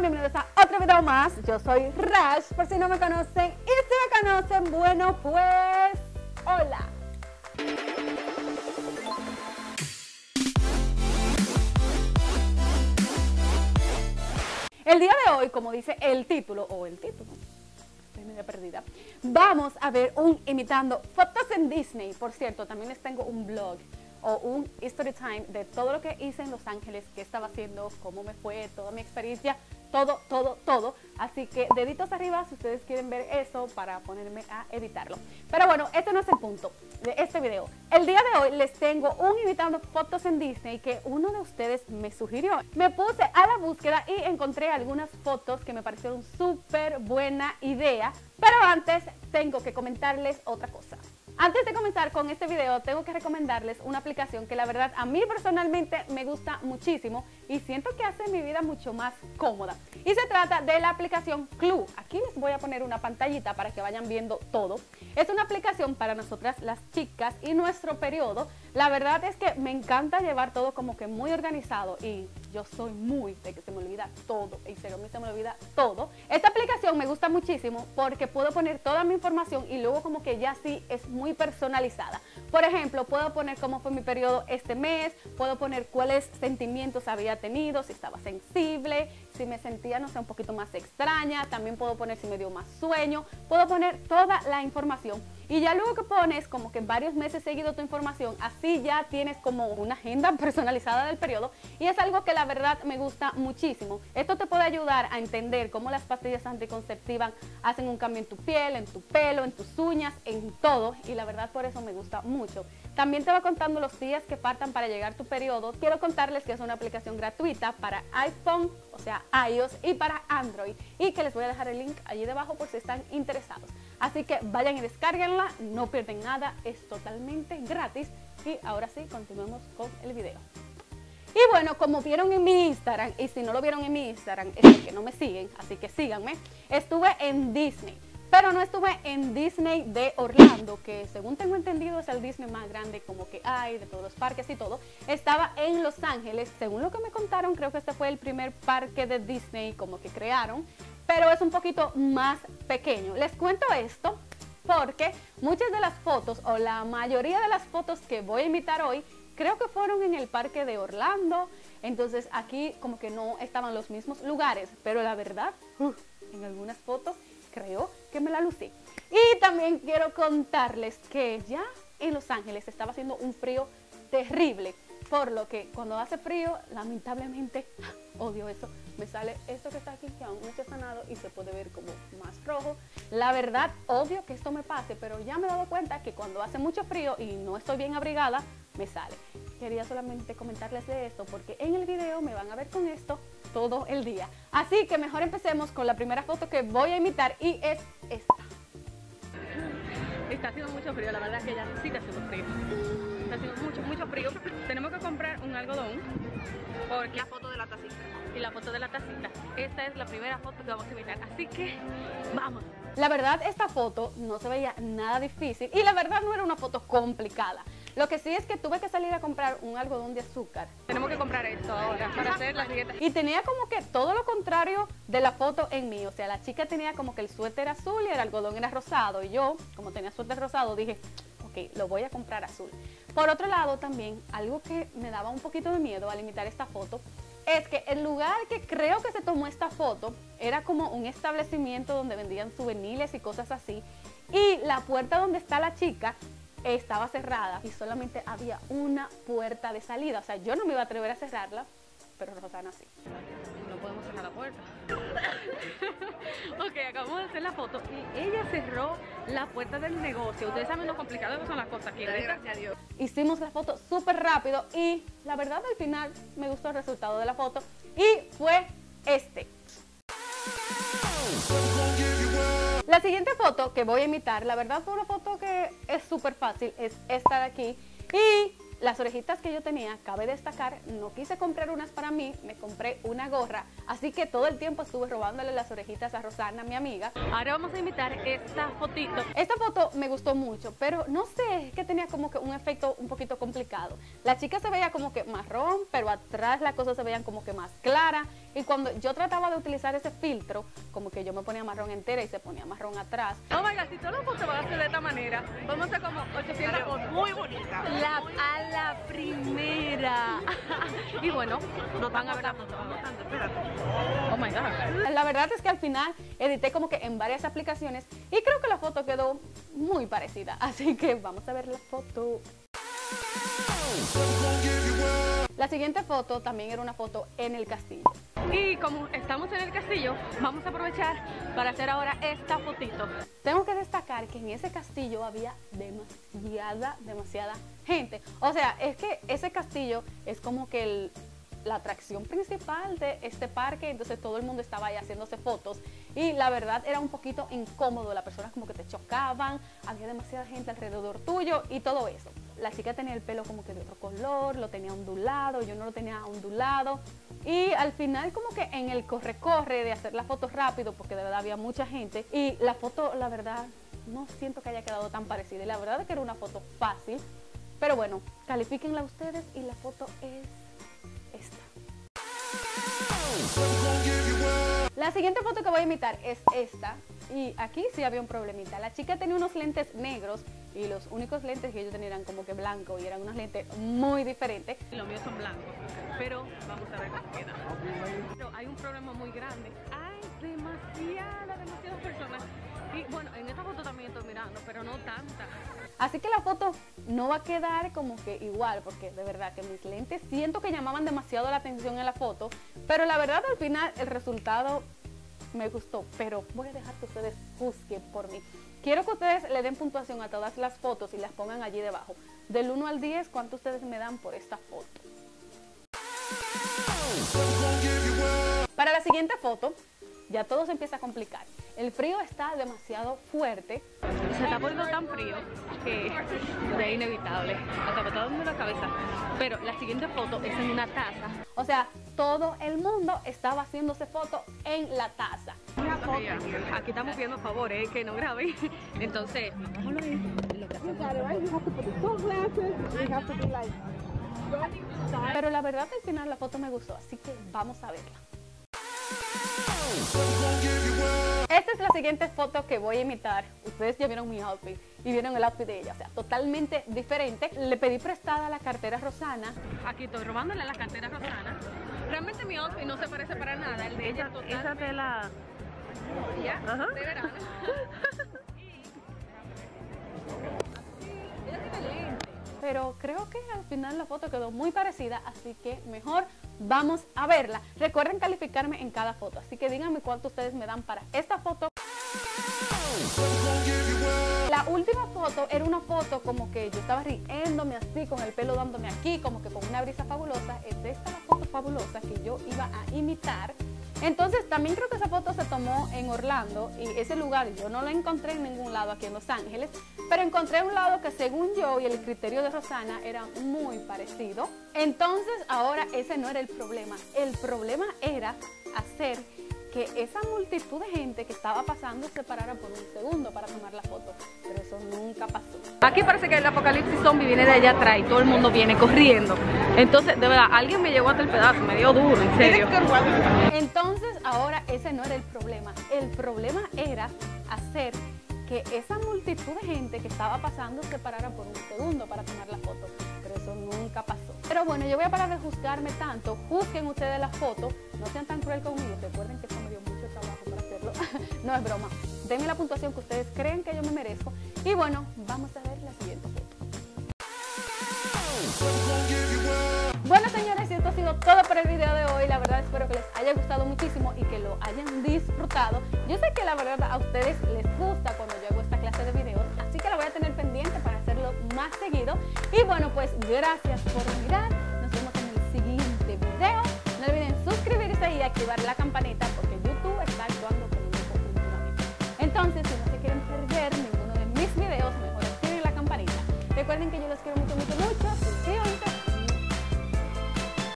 sean bienvenidos a otro video más. Yo soy Rash, por si no me conocen, y si me conocen, bueno, pues, hola. El día de hoy, como dice el título, estoy medio perdida, vamos a ver un imitando fotos en Disney. Por cierto, también les tengo un blog o un history time de todo lo que hice en Los Ángeles, qué estaba haciendo, cómo me fue, toda mi experiencia, todo. Así que deditos arriba si ustedes quieren ver eso para ponerme a editarlo. Pero bueno, este no es el punto de este video. El día de hoy les tengo un imitando fotos en Disney que uno de ustedes me sugirió. Me puse a la búsqueda y encontré algunas fotos que me parecieron súper buena idea. Pero antes tengo que comentarles otra cosa. Antes de comenzar con este video, tengo que recomendarles una aplicación que la verdad a mí personalmente me gusta muchísimo y siento que hace mi vida mucho más cómoda. Y se trata de la aplicación Clue. Aquí les voy a poner una pantallita para que vayan viendo todo. Es una aplicación para nosotras las chicas y nuestro periodo. La verdad es que me encanta llevar todo como que muy organizado y yo soy muy de que se me olvida todo. En serio, a mí se me olvida todo. Esta aplicación me gusta muchísimo porque puedo poner toda mi información y luego como que ya sí es muy personalizada. Por ejemplo, puedo poner cómo fue mi periodo este mes, puedo poner cuáles sentimientos había tenido, si estaba sensible, si me sentía, no sé, un poquito más extraña, también puedo poner si me dio más sueño, puedo poner toda la información. Y ya luego que pones como que varios meses seguido tu información, así ya tienes como una agenda personalizada del periodo y es algo que la verdad me gusta muchísimo. Esto te puede ayudar a entender cómo las pastillas anticonceptivas hacen un cambio en tu piel, en tu pelo, en tus uñas, en todo, y la verdad por eso me gusta mucho. También te va contando los días que faltan para llegar tu periodo. Quiero contarles que es una aplicación gratuita para iPhone, o sea iOS, y para Android, y que les voy a dejar el link allí debajo por si están interesados. Así que vayan y descárguenla, no pierden nada, es totalmente gratis. Y ahora sí, continuemos con el video. Y bueno, como vieron en mi Instagram, y si no lo vieron en mi Instagram es porque no me siguen, así que síganme, estuve en Disney. Pero no estuve en Disney de Orlando, que según tengo entendido es el Disney más grande como que hay, de todos los parques y todo. Estaba en Los Ángeles, según lo que me contaron, creo que este fue el primer parque de Disney como que crearon, pero es un poquito más pequeño. Les cuento esto porque muchas de las fotos, o la mayoría de las fotos que voy a imitar hoy, creo que fueron en el parque de Orlando, entonces aquí como que no estaban los mismos lugares, pero la verdad, en algunas fotos creo que me la lucí. Y también quiero contarles que ya en Los Ángeles estaba haciendo un frío terrible, por lo que cuando hace frío, lamentablemente, odio eso, me sale esto que está aquí, que aún no está sanado y se puede ver como más rojo. La verdad, odio que esto me pase, pero ya me he dado cuenta que cuando hace mucho frío y no estoy bien abrigada, me sale. Quería solamente comentarles de esto porque en el video me van a ver con esto todo el día. Así que mejor empecemos con la primera foto que voy a imitar y es esta. Está haciendo mucho frío, la verdad es que ya sí está haciendo frío. Está haciendo mucho frío. Tenemos que comprar un algodón porque... La foto de la tacita. Y la foto de la tacita. Esta es la primera foto que vamos a imitar, así que vamos. La verdad, esta foto no se veía nada difícil y la verdad no era una foto complicada. Lo que sí es que tuve que salir a comprar un algodón de azúcar. Tenemos que comprar esto ahora para hacer la dieta. Y tenía como que todo lo contrario de la foto en mí. O sea, la chica tenía como que el suéter azul y el algodón era rosado. Y yo, como tenía suéter rosado, dije, ok, lo voy a comprar azul. Por otro lado también, algo que me daba un poquito de miedo al imitar esta foto, es que el lugar que creo que se tomó esta foto era como un establecimiento donde vendían souvenirs y cosas así. Y la puerta donde está la chica estaba cerrada y solamente había una puerta de salida. O sea, yo no me iba a atrever a cerrarla, pero Rosana sí. No podemos cerrar la puerta. Ok, acabamos de hacer la foto y ella cerró la puerta del negocio. Ustedes saben lo complicado que son las cosas aquí. Gracias a Dios. Hicimos la foto súper rápido y la verdad al final me gustó el resultado de la foto y fue este. La siguiente foto que voy a imitar, la verdad fue una foto que es súper fácil, es esta de aquí. Y las orejitas que yo tenía, cabe destacar, no quise comprar unas para mí, me compré una gorra. Así que todo el tiempo estuve robándole las orejitas a Rosana, mi amiga. Ahora vamos a imitar esta fotito. Esta foto me gustó mucho, pero no sé, es que tenía como que un efecto un poquito complicado. La chica se veía como que marrón, pero atrás las cosas se veían como que más claras. Y cuando yo trataba de utilizar ese filtro, como que yo me ponía marrón entera y se ponía marrón atrás. Oh my God, si todos los fotos van a hacer de esta manera, vamos a hacer como 800 fotos. Muy bonitas. A la primera. Y bueno, nos van a ver la foto. Espérate. Oh my God. La verdad es que al final edité como que en varias aplicaciones y creo que la foto quedó muy parecida. Así que vamos a ver la foto. La siguiente foto también era una foto en el castillo. Y como estamos en el castillo, vamos a aprovechar para hacer ahora esta fotito. Tengo que destacar que en ese castillo había demasiada gente. O sea, es que ese castillo es como que la atracción principal de este parque, entonces todo el mundo estaba ahí haciéndose fotos y la verdad era un poquito incómodo, las personas como que te chocaban, había demasiada gente alrededor tuyo y todo eso. La chica tenía el pelo como que de otro color, lo tenía ondulado, yo no lo tenía ondulado y al final como que en el corre-corre de hacer las fotos rápido, porque de verdad había mucha gente y la foto, la verdad, no siento que haya quedado tan parecida y la verdad es que era una foto fácil, pero bueno, califíquenla ustedes y la foto es... La siguiente foto que voy a imitar es esta. Y aquí sí había un problemita. La chica tenía unos lentes negros y los únicos lentes que ellos tenían eran como que blancos y eran unos lentes muy diferentes. Los míos son blancos, pero vamos a ver cómo queda. Pero hay un problema muy grande. Hay demasiadas personas. Y bueno, en esta foto también estoy mirando, pero no tanta. Así que la foto no va a quedar como que igual, porque de verdad que mis lentes siento que llamaban demasiado la atención en la foto, pero la verdad al final el resultado me gustó, pero voy a dejar que ustedes juzguen por mí. Quiero que ustedes le den puntuación a todas las fotos y las pongan allí debajo. Del 1 al 10, ¿cuánto ustedes me dan por esta foto? Para la siguiente foto, ya todo se empieza a complicar. El frío está demasiado fuerte. Se está poniendo tan frío que es inevitable. Hasta me está dando la cabeza. Pero la siguiente foto es en una taza. O sea, todo el mundo estaba haciéndose foto en la taza. Aquí estamos pidiendo favores, que no graben. Entonces, pero la verdad al final la foto me gustó, así que vamos a verla. Esta es la siguiente foto que voy a imitar. Ustedes ya vieron mi outfit y vieron el outfit de ella, o sea, totalmente diferente. Le pedí prestada la cartera a Rosana. Aquí estoy robándole la cartera a Rosana. Realmente mi outfit no se parece para nada el de ella. Esa tela de verano. Pero creo que al final la foto quedó muy parecida, así que mejor vamos a verla. Recuerden calificarme en cada foto, así que díganme cuánto ustedes me dan para esta foto. La última foto era una foto como que yo estaba riéndome así, con el pelo dándome aquí, como que con una brisa fabulosa. Es esta la foto fabulosa que yo iba a imitar. Entonces también creo que esa foto se tomó en Orlando y ese lugar yo no lo encontré en ningún lado aquí en Los Ángeles, pero encontré un lado que según yo y el criterio de Rosana era muy parecido. Entonces ahora ese no era el problema era hacer que esa multitud de gente que estaba pasando se parara por un segundo para tomar la foto, pero eso nunca pasó. Aquí parece que el apocalipsis zombie viene de allá atrás y todo el mundo viene corriendo. Entonces, de verdad, alguien me llevó hasta el pedazo, me dio duro, en serio. Entonces, ahora ese no era el problema era hacer que esa multitud de gente que estaba pasando se parara por un segundo para tomar la foto, pero eso nunca pasó. Pero bueno, yo voy a parar de juzgarme tanto, juzguen ustedes las fotos, no sean tan cruel conmigo, recuerden que eso me dio mucho trabajo para hacerlo, no es broma, denme la puntuación que ustedes creen que yo me merezco y bueno, vamos a ver la siguiente foto. Bueno señores, esto ha sido todo por el video de hoy, la verdad espero que les haya gustado muchísimo y que lo hayan disfrutado, yo sé que la verdad a ustedes les gusta cuando yo hago esta clase de videos, así que la voy a tener pendiente para hacerlo más seguido y bueno pues gracias por mirar, nos vemos en el siguiente video, no olviden suscribirse y activar la campanita porque YouTube está actuando conmigo últimamente, entonces si no se quieren perder ninguno de mis videos mejor activen la campanita, recuerden que yo los quiero mucho